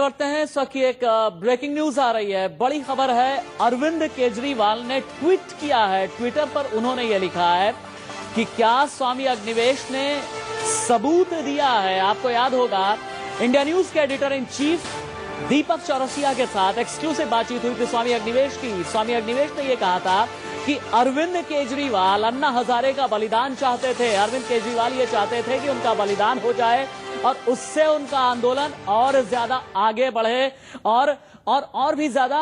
बढ़ते हैं। इस वक्त एक ब्रेकिंग न्यूज आ रही है, बड़ी खबर है। अरविंद केजरीवाल ने ट्वीट किया है, ट्विटर पर उन्होंने ये लिखा है कि क्या स्वामी अग्निवेश ने सबूत दिया है। आपको याद होगा इंडिया न्यूज के editor in chief Deepak Chaurasia के साथ एक्सक्लूसिव बातचीत हुई थी स्वामी अग्निवेश की। स्वामी अग्निवेश ने यह कहा था कि अरविंद केजरीवाल अन्ना हजारे का बलिदान चाहते थे। अरविंद केजरीवाल ये चाहते थे कि उनका बलिदान हो जाए और उससे उनका आंदोलन और ज्यादा आगे बढ़े और भी ज्यादा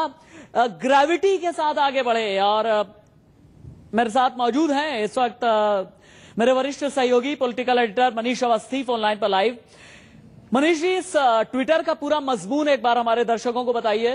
ग्रेविटी के साथ आगे बढ़े। और मेरे साथ मौजूद हैं इस वक्त मेरे वरिष्ठ सहयोगी political editor Manish Awasthi phone line पर लाइव। मनीष जी, इस ट्विटर का पूरा मजमून एक बार हमारे दर्शकों को बताइए।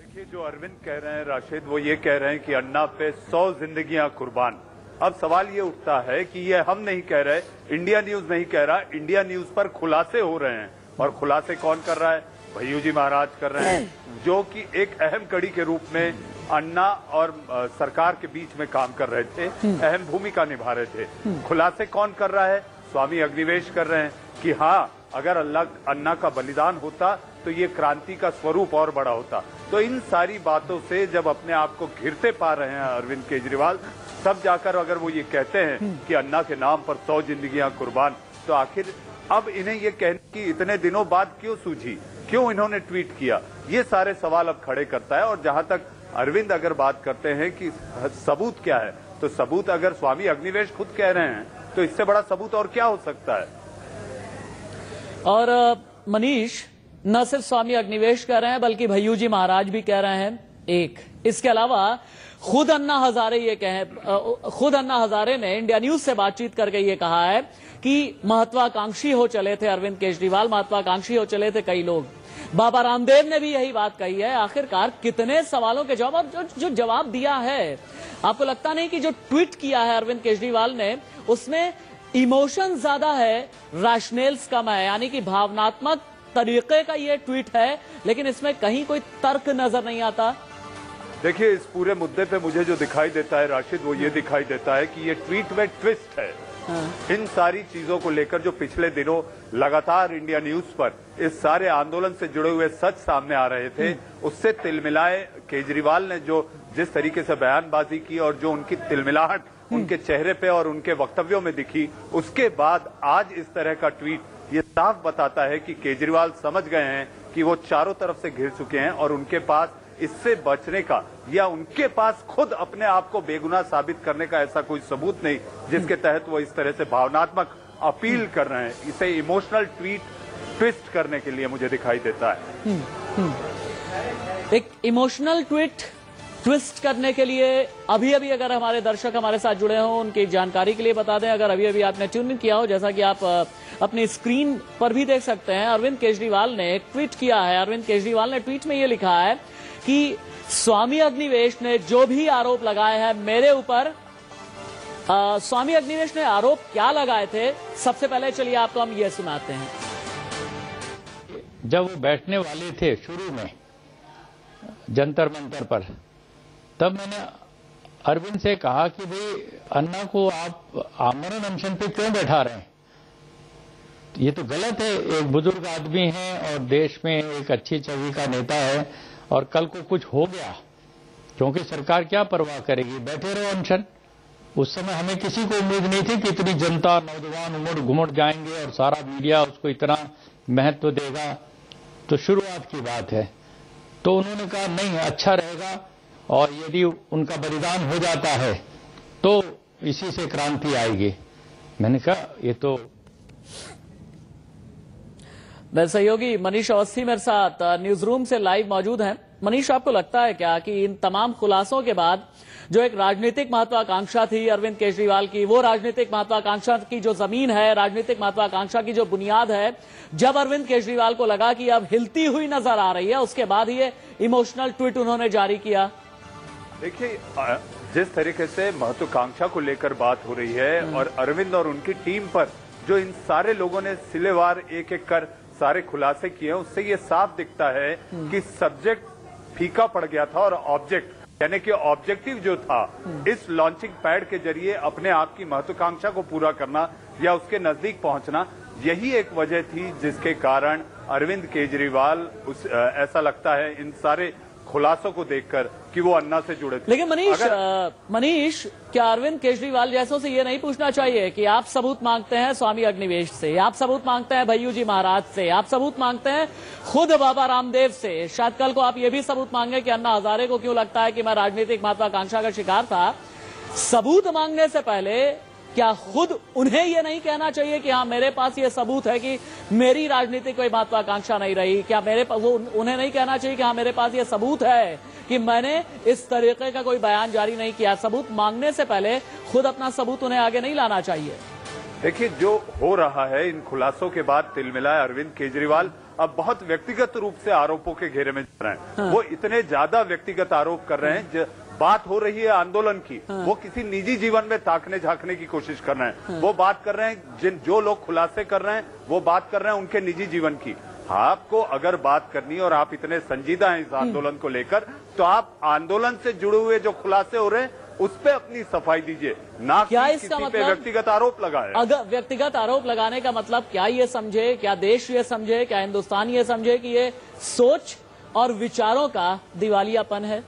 देखिए, जो अरविंद कह रहे हैं राशिद, वो ये कह रहे हैं कि अन्ना पे 100 जिंदगियां कुर्बान। अब सवाल ये उठता है कि ये हम नहीं कह रहे, इंडिया न्यूज नहीं कह रहा, इंडिया न्यूज पर खुलासे हो रहे हैं। और खुलासे कौन कर रहा है? भैयू जी महाराज कर रहे हैं, जो कि एक अहम कड़ी के रूप में अन्ना और सरकार के बीच में काम कर रहे थे, अहम भूमिका निभा रहे थे। खुलासे कौन कर रहा है? स्वामी अग्निवेश कर रहे हैं कि हाँ, अगर अन्ना का बलिदान होता तो ये क्रांति का स्वरूप और बड़ा होता। तो इन सारी बातों से जब अपने आप को घिरते पा रहे हैं अरविंद केजरीवाल, तब जाकर अगर वो ये कहते हैं कि अन्ना के नाम पर 100 जिंदगियां कुर्बान, तो आखिर अब इन्हें ये कहने की इतने दिनों बाद क्यों सूझी, क्यों इन्होंने ट्वीट किया, ये सारे सवाल अब खड़े करता है। और जहां तक अरविंद अगर बात करते हैं कि सबूत क्या है, तो सबूत अगर स्वामी अग्निवेश खुद कह रहे हैं तो इससे बड़ा सबूत और क्या हो सकता है। और मनीष, न सिर्फ स्वामी अग्निवेश कह रहे हैं बल्कि भैयू जी महाराज भी कह रहे हैं एक, इसके अलावा खुद अन्ना हजारे ये कहे, खुद अन्ना हजारे ने इंडिया न्यूज से बातचीत करके ये कहा है कि महत्वाकांक्षी हो चले थे अरविंद केजरीवाल, महत्वाकांक्षी हो चले थे कई लोग। बाबा रामदेव ने भी यही बात कही है। आखिरकार कितने सवालों के जवाब जो जवाब दिया है। आपको लगता नहीं कि जो ट्वीट किया है अरविंद केजरीवाल ने उसमें इमोशन ज्यादा है, रैशनेल्स कम है, यानी कि भावनात्मक तरीके का ये ट्वीट है, लेकिन इसमें कहीं कोई तर्क नजर नहीं आता। देखिए, इस पूरे मुद्दे पे मुझे जो दिखाई देता है राशिद, वो ये दिखाई देता है कि ये ट्वीट में ट्विस्ट है। इन सारी चीजों को लेकर जो पिछले दिनों लगातार इंडिया न्यूज पर इस सारे आंदोलन से जुड़े हुए सच सामने आ रहे थे, उससे तिलमिलाए केजरीवाल ने जो जिस तरीके से बयानबाजी की और जो उनकी तिलमिलाहट उनके चेहरे पे और उनके वक्तव्यों में दिखी, उसके बाद आज इस तरह का ट्वीट ये साफ बताता है कि केजरीवाल समझ गए हैं कि वो चारों तरफ से घिर चुके हैं और उनके पास इससे बचने का या उनके पास खुद अपने आप को बेगुनाह साबित करने का ऐसा कोई सबूत नहीं जिसके तहत वो इस तरह से भावनात्मक अपील कर रहे हैं। इसे इमोशनल ट्वीट ट्विस्ट करने के लिए मुझे दिखाई देता है, एक इमोशनल ट्वीट ट्विस्ट करने के लिए। अभी अभी अगर हमारे दर्शक हमारे साथ जुड़े हों, उनकी जानकारी के लिए बता दें, अगर अभी अभी आपने ट्यून इन किया हो, जैसा कि आप अपनी स्क्रीन पर भी देख सकते हैं, अरविंद केजरीवाल ने ट्वीट किया है। अरविंद केजरीवाल ने ट्वीट में ये लिखा है कि स्वामी अग्निवेश ने जो भी आरोप लगाए हैं मेरे ऊपर, स्वामी अग्निवेश ने आरोप क्या लगाए थे, सबसे पहले चलिए आपको हम ये सुनाते हैं। जब वो बैठने वाले थे शुरू में जंतर मंतर पर, तब मैंने अरविंद से कहा कि भाई अन्ना को आप आमरण अनशन पे क्यों बैठा रहे हैं, ये तो गलत है। एक बुजुर्ग आदमी है और देश में एक अच्छी छवि का नेता है, और कल को कुछ हो गया क्योंकि सरकार क्या परवाह करेगी, बैठे रहो अनशन। उस समय हमें किसी को उम्मीद नहीं थी कि इतनी जनता, नौजवान उमड़ घुमड़ जाएंगे और सारा मीडिया उसको इतना महत्व देगा, तो शुरुआत की बात है। तो उन्होंने कहा नहीं, अच्छा रहेगा, और यदि उनका बलिदान हो जाता है तो इसी से क्रांति आएगी। मैंने कहा ये तो। मेरे सहयोगी मनीष अवस्थी मेरे साथ न्यूज रूम से लाइव मौजूद हैं। मनीष, आपको लगता है क्या कि इन तमाम खुलासों के बाद जो एक राजनीतिक महत्वाकांक्षा थी अरविंद केजरीवाल की, वो राजनीतिक महत्वाकांक्षा की जो जमीन है, राजनीतिक महत्वाकांक्षा की जो बुनियाद है, जब अरविंद केजरीवाल को लगा कि अब हिलती हुई नजर आ रही है, उसके बाद ये इमोशनल ट्वीट उन्होंने जारी किया। देखिए, जिस तरीके से महत्वाकांक्षा को लेकर बात हो रही है और अरविंद और उनकी टीम पर जो इन सारे लोगों ने सिलेवार एक एक कर सारे खुलासे किए, उससे ये साफ दिखता है कि सब्जेक्ट फीका पड़ गया था और ऑब्जेक्ट, यानी कि ऑब्जेक्टिव जो था इस लॉन्चिंग पैड के जरिए अपने आप की महत्वाकांक्षा को पूरा करना या उसके नजदीक पहुंचना, यही एक वजह थी जिसके कारण अरविंद केजरीवाल ऐसा लगता है इन सारे खुलासों को देखकर कि वो अन्ना से जुड़े थे। लेकिन मनीष क्या अरविंद केजरीवाल जैसों से ये नहीं पूछना चाहिए कि आप सबूत मांगते हैं स्वामी अग्निवेश से, आप सबूत मांगते हैं भैयू जी महाराज से, आप सबूत मांगते हैं खुद बाबा रामदेव से, शायद कल को आप ये भी सबूत मांगे कि अन्ना हजारे को क्यों लगता है कि मैं राजनीतिक महत्वाकांक्षा का शिकार था। सबूत मांगने से पहले क्या खुद उन्हें ये नहीं कहना चाहिए कि हाँ मेरे पास ये सबूत है कि मेरी राजनीतिक कोई महत्वाकांक्षा नहीं रही? क्या उन्हें नहीं कहना चाहिए कि हाँ मेरे पास ये सबूत है कि मैंने इस तरीके का कोई बयान जारी नहीं किया? सबूत मांगने से पहले खुद अपना सबूत उन्हें आगे नहीं लाना चाहिए? देखिए, जो हो रहा है इन खुलासों के बाद तिलमिलाए अरविंद केजरीवाल अब बहुत व्यक्तिगत रूप से आरोपों के घेरे में जा रहे हैं। हाँ। वो इतने ज्यादा व्यक्तिगत आरोप कर रहे हैं, बात हो रही है आंदोलन की, हाँ। वो किसी निजी जीवन में ताकने झांकने की कोशिश कर रहे हैं, हाँ। वो बात कर रहे हैं जो लोग खुलासे कर रहे हैं वो बात कर रहे हैं उनके निजी जीवन की। आपको अगर बात करनी और आप इतने संजीदा हैं इस आंदोलन को लेकर तो आप आंदोलन से जुड़े हुए जो खुलासे हो रहे हैं उस पर अपनी सफाई दीजिए, ना कि किसी पे व्यक्तिगत आरोप लगाए। अगर व्यक्तिगत आरोप लगाने का मतलब क्या ये समझे, क्या देश ये समझे, क्या हिंदुस्तान ये समझे कि ये सोच और विचारों का दिवालियापन है?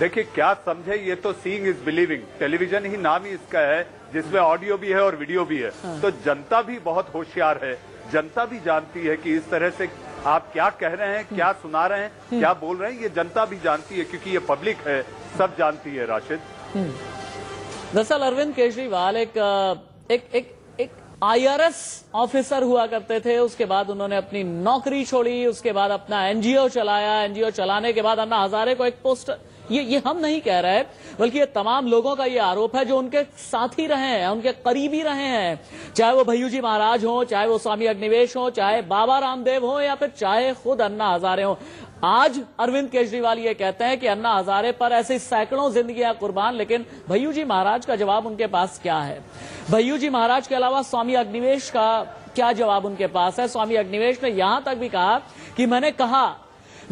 देखिए, क्या समझे, ये तो सीइंग इज बिलीविंग, टेलीविजन ही नाम ही इसका है जिसमें ऑडियो भी है और वीडियो भी है। हाँ। तो जनता भी बहुत होशियार है, जनता भी जानती है कि इस तरह से आप क्या कह रहे हैं, क्या सुना रहे हैं, क्या बोल रहे हैं, ये जनता भी जानती है क्योंकि ये पब्लिक है, सब जानती है। राशिद, दरअसल अरविंद केजरीवाल एक IRS ऑफिसर हुआ करते थे, उसके बाद उन्होंने अपनी नौकरी छोड़ी, उसके बाद अपना NGO चलाया, NGO चलाने के बाद अन्ना हजारे को एक पोस्टर, ये हम नहीं कह रहे बल्कि ये तमाम लोगों का ये आरोप है जो उनके साथी रहे हैं, उनके करीबी रहे हैं, चाहे वो भैयू जी महाराज हो, चाहे वो स्वामी अग्निवेश हो, चाहे बाबा रामदेव हो या फिर चाहे खुद अन्ना हजारे हो। आज अरविंद केजरीवाल ये कहते हैं कि अन्ना हजारे पर ऐसी सैकड़ों जिंदगियां कुर्बान, लेकिन भैयू जी महाराज का जवाब उनके पास क्या है? भैयू जी महाराज के अलावा स्वामी अग्निवेश का क्या जवाब उनके पास है? स्वामी अग्निवेश ने यहां तक भी कहा कि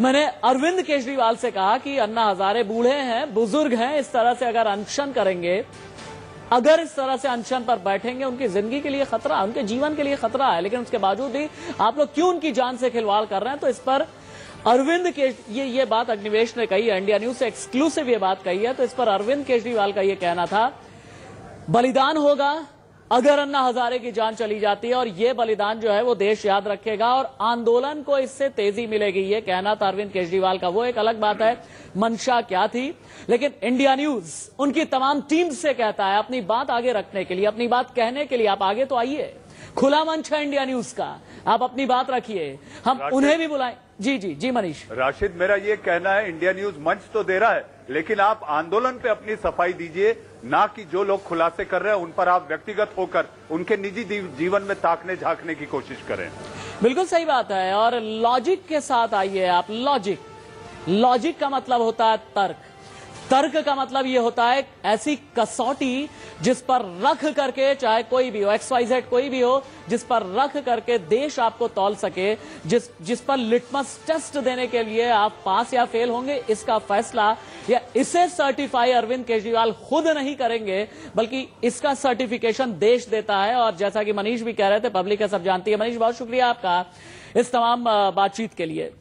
मैंने अरविंद केजरीवाल से कहा कि अन्ना हजारे बूढ़े हैं, बुजुर्ग हैं, इस तरह से अगर अनशन करेंगे, अगर इस तरह से अनशन पर बैठेंगे उनकी जिंदगी के लिए खतरा है, उनके जीवन के लिए खतरा है, लेकिन उसके बावजूद भी आप लोग क्यों उनकी जान से खिलवाड़ कर रहे हैं? तो इस पर अरविंद ये बात अग्निवेश ने कही है, इंडिया न्यूज से एक्सक्लूसिव ये बात कही है। तो इस पर अरविंद केजरीवाल का ये कहना था बलिदान होगा अगर अन्ना हजारे की जान चली जाती है, और ये बलिदान जो है वो देश याद रखेगा और आंदोलन को इससे तेजी मिलेगी, ये कहना था अरविंद केजरीवाल का। वो एक अलग बात है मंशा क्या थी, लेकिन इंडिया न्यूज उनकी तमाम टीम से कहता है अपनी बात आगे रखने के लिए, अपनी बात कहने के लिए आप आगे तो आइए, खुला मंच है इंडिया न्यूज का, आप अपनी बात रखिए, हम उन्हें भी बुलाएं। जी जी जी मनीष। राशिद, मेरा ये कहना है इंडिया न्यूज मंच तो दे रहा है लेकिन आप आंदोलन पे अपनी सफाई दीजिए, ना कि जो लोग खुलासे कर रहे हैं उन पर आप व्यक्तिगत होकर उनके निजी जीवन में ताकने झांकने की कोशिश करें। बिल्कुल सही बात है, और लॉजिक के साथ आइए आप। लॉजिक का मतलब होता है तर्क, तर्क का मतलब ये होता है ऐसी कसौटी जिस पर रख करके, चाहे कोई भी हो, XYZ कोई भी हो, जिस पर रख करके देश आपको तौल सके, जिस पर लिटमस टेस्ट देने के लिए आप पास या फेल होंगे इसका फैसला, या इसे सर्टिफाई अरविंद केजरीवाल खुद नहीं करेंगे बल्कि इसका सर्टिफिकेशन देश देता है। और जैसा कि मनीष भी कह रहे थे, पब्लिक है, सब जानती है। मनीष, बहुत शुक्रिया आपका इस तमाम बातचीत के लिए।